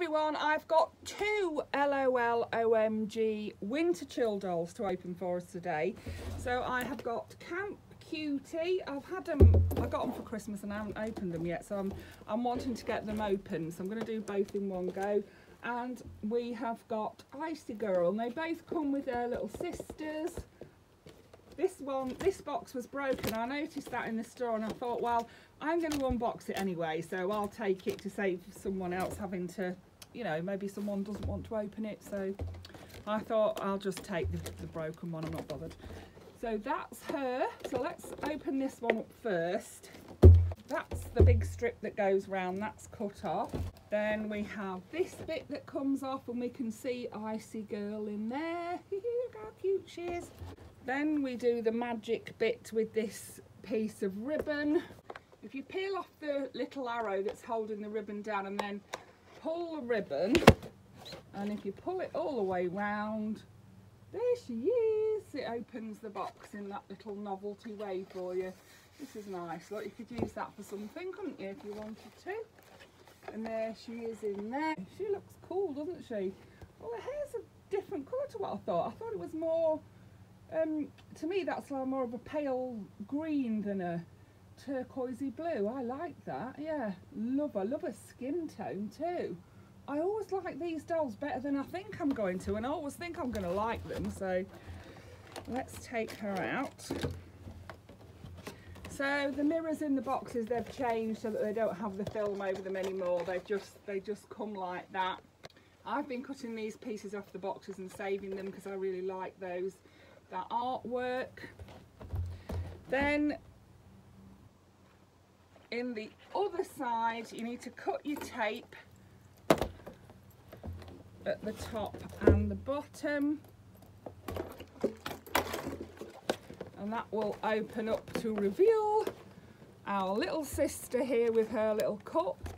everyone, I've got two LOL OMG Winter Chill dolls to open for us today. So I have got Camp Cutie. I got them for Christmas and I haven't opened them yet, so I'm wanting to get them open, so I'm going to do both in one go. And we have got Icy Gurl, and they both come with their little sisters. This box was broken. I noticed that in the store and I thought, well, I'm going to unbox it anyway, so I'll take it to save someone else having to, you know, maybe someone doesn't want to open it, so I thought I'll just take the broken one, I'm not bothered. So that's her, so let's open this one up first. That's the big strip that goes round, that's cut off. Then we have this bit that comes off and we can see Icy Gurl in there. Look how cute she is. Then we do the magic bit with this piece of ribbon. If you peel off the little arrow that's holding the ribbon down and then pull the ribbon, and if you pull it all the way round, there she is. It opens the box in that little novelty way for you. This is nice. Look, you could use that for something, couldn't you, if you wanted to? And there she is in there. She looks cool, doesn't she? Well, her hair's a different colour to what I thought. I thought it was more... to me that's like more of a pale green than a turquoisey blue. I like that, yeah. I love her skin tone too. I always like these dolls better than I think I'm going to, and I always think I'm going to like them, so let's take her out. So the mirrors in the boxes, they've changed so that they don't have the film over them anymore. They just come like that. I've been cutting these pieces off the boxes and saving them because I really like those. That artwork. Then in the other side you need to cut your tape at the top and the bottom, and that will open up to reveal our little sister here with her little cup.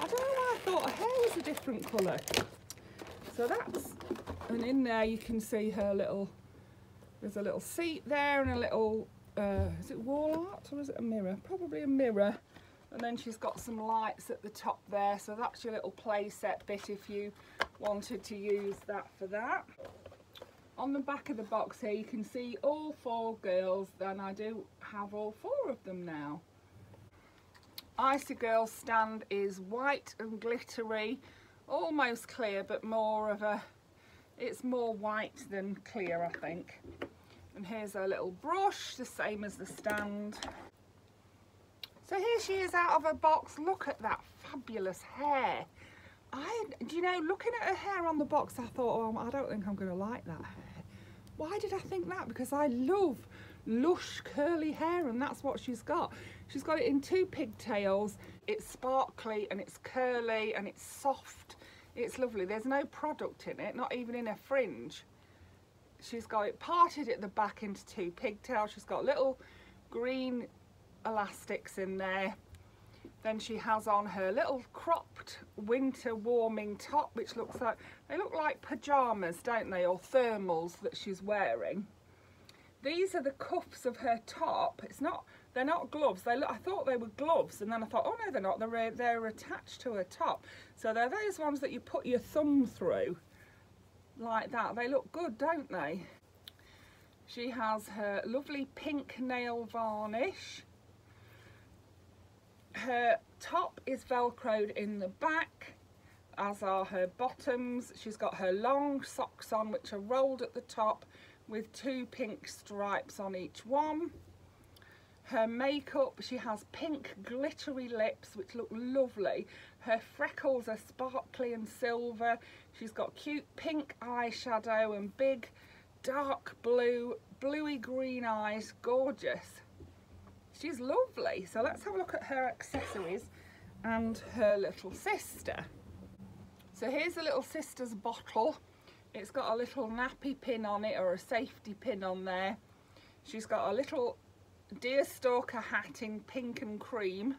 I don't know why I thought her hair was a different colour. So that's, and in there you can see her little, there's a little seat there and a little, is it wall art or is it a mirror? Probably a mirror. And then she's got some lights at the top there. So that's your little play set bit if you wanted to use that for that. On the back of the box here you can see all four girls, and I do have all four of them now. Icy Gurl's stand is white and glittery, almost clear but more of a, it's more white than clear, I think. And here's her little brush, the same as the stand. So here she is out of her box. Look at that fabulous hair. You know, looking at her hair on the box, I thought, oh, I don't think I'm going to like that hair. Why did I think that? Because I love lush curly hair, and that's what she's got. She's got it in two pigtails. It's sparkly and it's curly and it's soft. It's lovely. There's no product in it, not even in a fringe. She's got it parted at the back into two pigtails. She's got little green elastics in there. Then she has on her little cropped winter warming top, which looks like, they look like pyjamas, don't they, or thermals that she's wearing. These are the cuffs of her top. It's not, they're not gloves. They look, I thought they were gloves, and then I thought, oh no, they're not. They're attached to her top. So they're those ones that you put your thumb through, like that. They look good, don't they? She has her lovely pink nail varnish. Her top is velcroed in the back, as are her bottoms. She's got her long socks on, which are rolled at the top, with two pink stripes on each one. Her makeup, she has pink glittery lips which look lovely. Her freckles are sparkly and silver. She's got cute pink eyeshadow and big dark blue, bluey green eyes, gorgeous. She's lovely. So let's have a look at her accessories and her little sister. So here's the little sister's bottle. It's got a little nappy pin on it, or a safety pin on there. She's got a little deerstalker hat in pink and cream,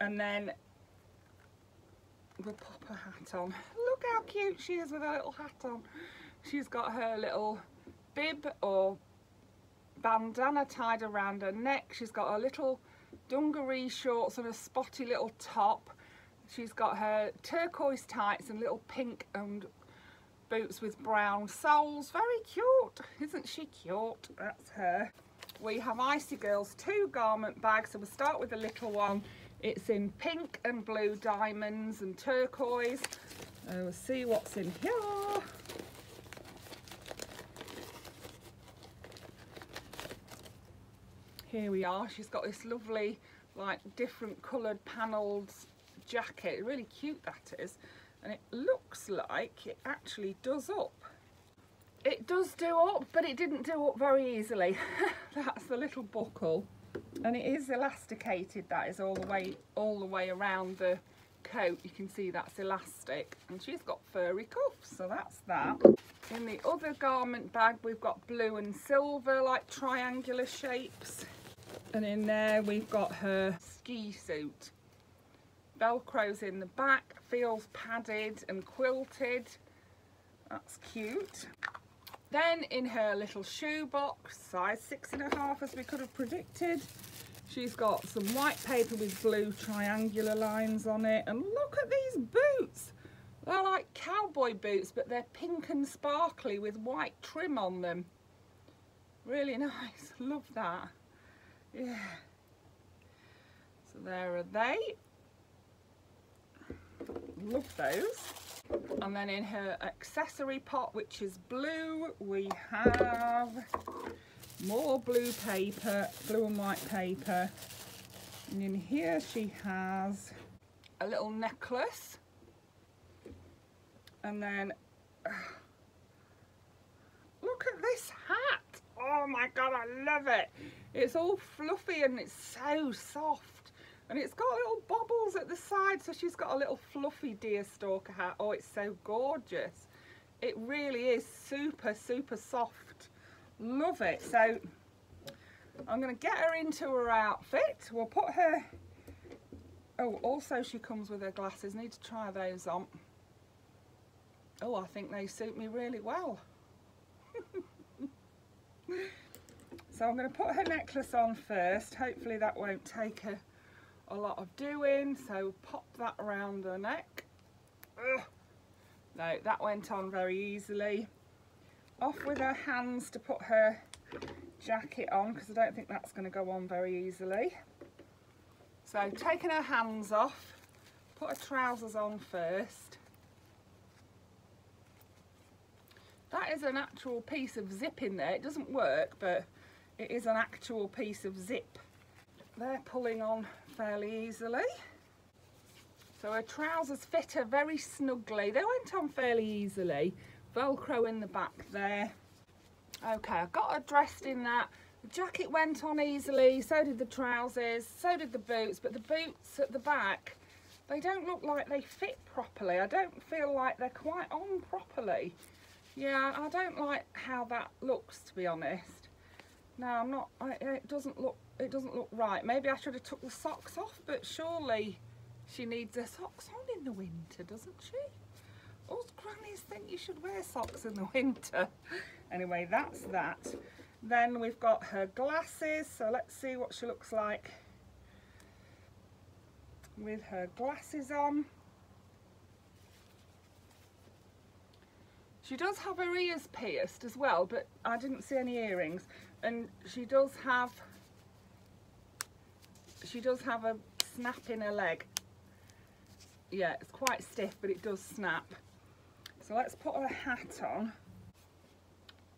and then we'll pop her hat on. Look how cute she is with her little hat on. She's got her little bib or bandana tied around her neck. She's got her little dungaree shorts and a spotty little top, She's got her turquoise tights and little pink and boots with brown soles. Very cute. Isn't she cute? That's her. We have Icy Girl's two garment bags. So we'll start with the little one. It's in pink and blue diamonds and turquoise. And we'll see what's in here. Here we are. She's got this lovely, like, different coloured panelled jacket. Really cute, that is. And it looks like it actually does up. It does do up, but it didn't do up very easily. That's the little buckle. And it is elasticated, that is, all the way around the coat. You can see that's elastic. And she's got furry cuffs, so that's that. In the other garment bag, we've got blue and silver, like triangular shapes. And in there we've got her ski suit. Velcro's in the back, feels padded and quilted. That's cute. Then in her little shoe box, size 6.5 as we could have predicted, she's got some white paper with blue triangular lines on it. And look at these boots. They're like cowboy boots, but they're pink and sparkly with white trim on them. Really nice, love that. Yeah, so there are they. Love those. And then in her accessory pot, which is blue, we have more blue paper, blue and white paper. And in here she has a little necklace. And then look at this hat. Oh my God, I love it. It's all fluffy and it's so soft, and it's got little bobbles at the side, so she's got a little fluffy deerstalker hat. Oh, it's so gorgeous. It really is super, super soft. Love it. So I'm going to get her into her outfit. We'll put her... Oh, also she comes with her glasses. Need to try those on. Oh, I think they suit me really well. So I'm going to put her necklace on first. Hopefully that won't take her a lot of doing. So pop that around her neck. Ugh. No, that went on very easily. Off with her hands to put her jacket on, because I don't think that's going to go on very easily. So taking her hands off, put her trousers on first. That is an actual piece of zip in there. It doesn't work, but it is an actual piece of zip. They're pulling on fairly easily. So her trousers fit her very snugly. They went on fairly easily. Velcro in the back there. Okay, I got her dressed in that. The jacket went on easily, so did the trousers, so did the boots, but the boots at the back, they don't look like they fit properly. I don't feel like they're quite on properly. Yeah, I don't like how that looks, to be honest. No, I'm not. It doesn't look right. Maybe I should have took the socks off, but surely she needs her socks on in the winter, doesn't she? All grannies think you should wear socks in the winter. Anyway, that's that. Then we've got her glasses. So let's see what she looks like with her glasses on. She does have her ears pierced as well, but I didn't see any earrings. And she does have a snap in her leg. Yeah, it's quite stiff, but it does snap. So let's put her hat on.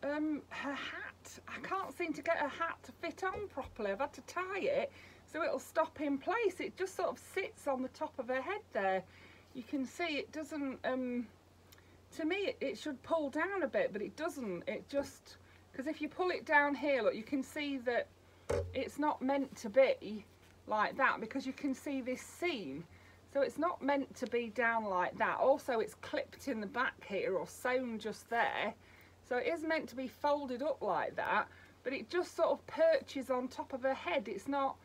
Her hat, I can't seem to get her hat to fit on properly. I've had to tie it so it'll stop in place. It just sort of sits on the top of her head there. You can see it doesn't... To me, it should pull down a bit, but it doesn't. It just, because if you pull it down here, look, you can see that it's not meant to be like that, because you can see this seam. So it's not meant to be down like that. Also, it's clipped in the back here, or sewn just there. So it is meant to be folded up like that, but it just sort of perches on top of her head. It's not,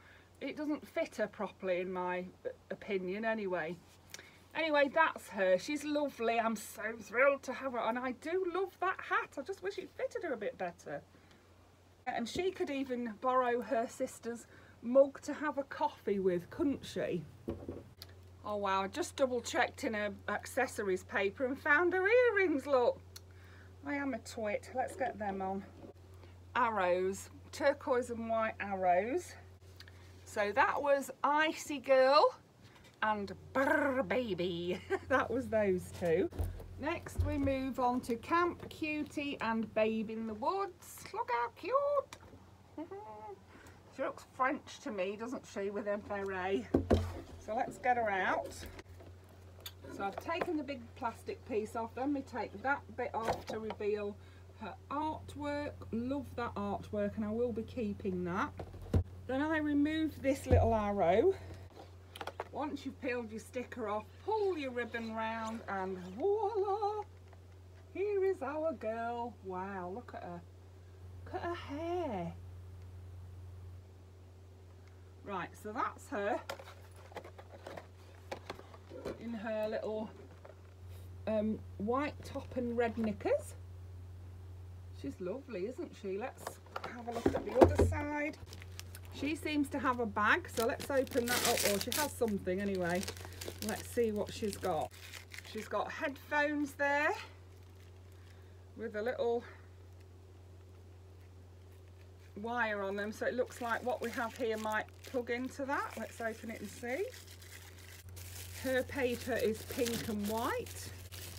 it doesn't fit her properly, in my opinion, anyway. Anyway, that's her. She's lovely. I'm so thrilled to have her. And I do love that hat. I just wish it fitted her a bit better. And she could even borrow her sister's mug to have a coffee with, couldn't she? Oh wow, I just double checked in her accessories paper and found her earrings, look. I am a twit, let's get them on. Arrows, turquoise and white arrows. So that was Icy Gurl and Brr Baby. That was those two. Next we move on to Camp Cutie and Babe in the Woods. Look how cute. She looks French to me, doesn't she, with M.P.R.A. So let's get her out. So I've taken the big plastic piece off, then we take that bit off to reveal her artwork. Love that artwork and I will be keeping that. Then I remove this little arrow. Once you've peeled your sticker off, pull your ribbon round and voila! Here is our girl. Wow, look at her. Look at her hair. Right, so that's her in her little white top and red knickers. She's lovely, isn't she? Let's have a look at the other side. She seems to have a bag, so let's open that up, or she has something anyway. Let's see what she's got. She's got headphones there with a little wire on them, so it looks like what we have here might plug into that. Let's open it and see. Her paper is pink and white.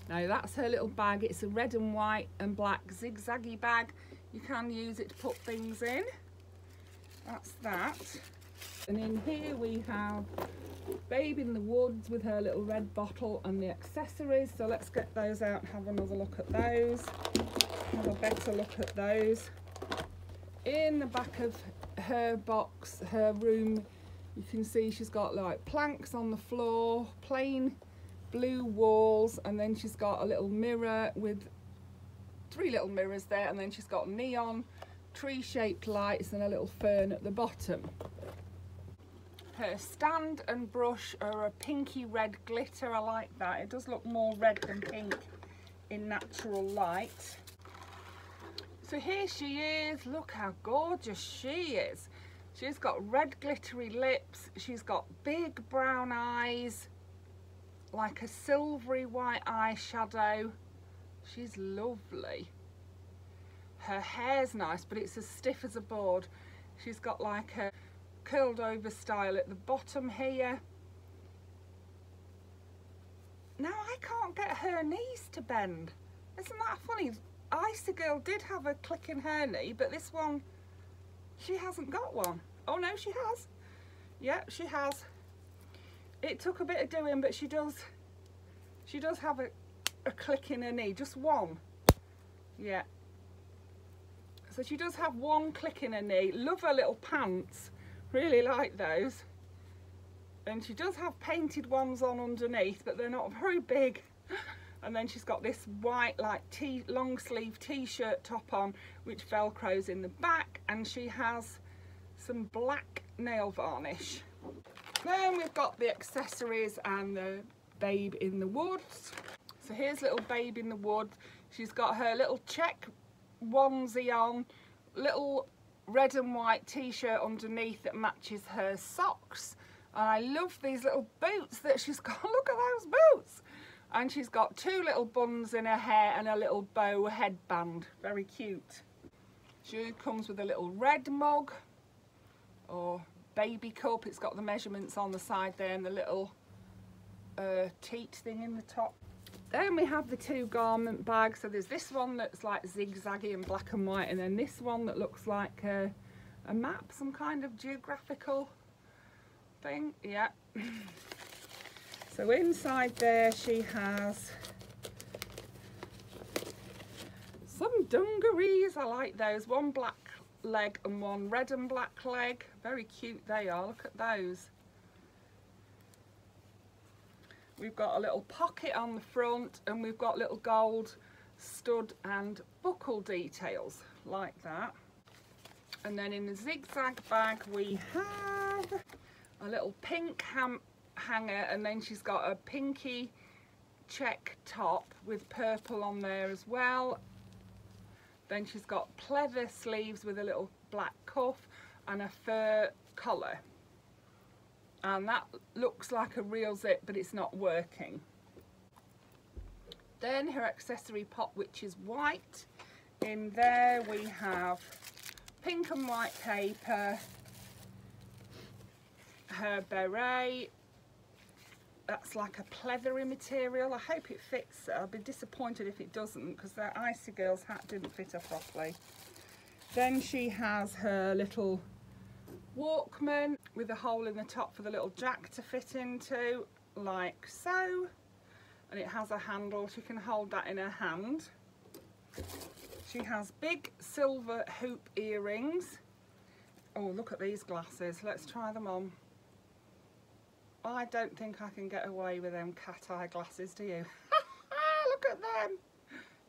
Now that's her little bag. It's a red and white and black zigzaggy bag. You can use it to put things in. That's that. And in here we have Babe in the Woods with her little red bottle and the accessories. So let's get those out and have another look at those. Have a better look at those. In the back of her box, her room, you can see she's got like planks on the floor, plain blue walls, and then she's got a little mirror with three little mirrors there, and then she's got neon tree-shaped lights and a little fern at the bottom. Her stand and brush are a pinky red glitter. I like that. It does look more red than pink in natural light. So here she is, look how gorgeous she is. She's got red glittery lips, she's got big brown eyes, like a silvery white eyeshadow. She's lovely. Her hair's nice, but it's as stiff as a board. She's got like a curled over style at the bottom here. Now I can't get her knees to bend. Isn't that funny? Icy Gurl did have a click in her knee, but this one, she hasn't got one. Oh no, she has. Yeah, she has. It took a bit of doing, but she does have a click in her knee, just one. Yeah. So she does have one click in her knee. Love her little pants. Really like those. And she does have painted ones on underneath, but they're not very big. And then she's got this white like long sleeve t-shirt top on which velcros in the back, and she has some black nail varnish. Then we've got the accessories and the Babe in the Woods. So here's little Babe in the Woods. She's got her little check onesie on, little red and white t-shirt underneath that matches her socks, and I love these little boots that she's got. Look at those boots. And she's got two little buns in her hair and a little bow headband. Very cute. She comes with a little red mug or baby cup. It's got the measurements on the side there and the little teat thing in the top. Then we have the two garment bags. So there's this one that's like zigzaggy and black and white, and then this one that looks like a map, some kind of geographical thing. Yeah. So inside there she has some dungarees. I like those. One black leg and one red and black leg. Very cute they are. Look at those. We've got a little pocket on the front, and we've got little gold stud and buckle details like that. And then in the zigzag bag we have a little pink hanger, and then she's got a pinky check top with purple on there as well. Then she's got pleather sleeves with a little black cuff and a fur collar. and that looks like a real zip, but it's not working. Then her accessory pot, which is white. In there we have pink and white paper, her beret, that's like a pleathery material. I hope it fits. I'll be disappointed if it doesn't, because that Icy Girl's hat didn't fit her properly. Then she has her little Walkman with a hole in the top for the little jack to fit into, like so, and it has a handle. She can hold that in her hand. She has big silver hoop earrings. Oh, look at these glasses. Let's try them on. I don't think I can get away with them cat eye glasses, do you? Look at them.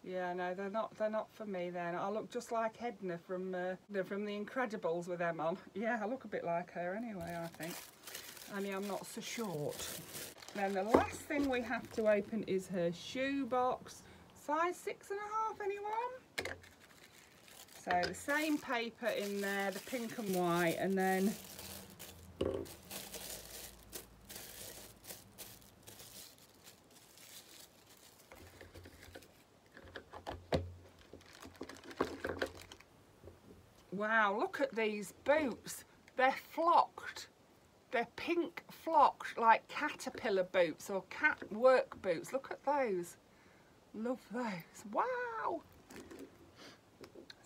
Yeah, no, they're not for me then. I look just like Edna from the Incredibles with them on. Yeah, I look a bit like her anyway, I think. Only I'm not so short. Then the last thing we have to open is her shoe box. Size 6.5, anyone? So the same paper in there, the pink and white, and then wow, look at these boots. They're flocked. They're pink flocked, like caterpillar boots or cat work boots. Look at those. Love those. Wow.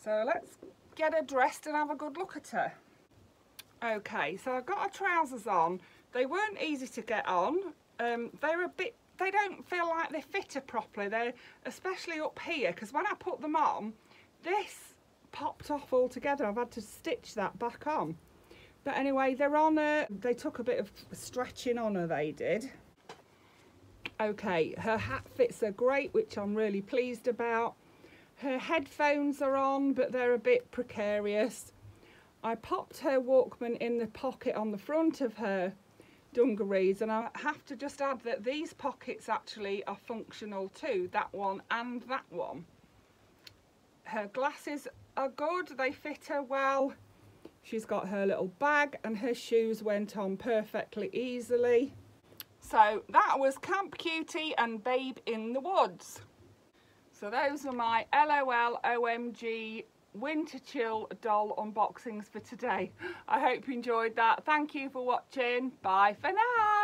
So let's get her dressed and have a good look at her. Okay, so I've got her trousers on. They weren't easy to get on. They're a bit, they don't feel like they fit her properly. They're especially up here, because when I put them on, this popped off altogether. I've had to stitch that back on. But anyway, they're on her. They took a bit of stretching on her, they did. Okay, her hat fits her great, which I'm really pleased about. Her headphones are on, but they're a bit precarious. I popped her Walkman in the pocket on the front of her dungarees, and I have to just add that these pockets actually are functional too, that one and that one. Her glasses are good, they fit her well. She's got her little bag, and her shoes went on perfectly easily. So that was Camp Cutie and Babe in the Woods. So those were my LOL OMG Winter Chill doll unboxings for today. I hope you enjoyed that. Thank you for watching. Bye for now.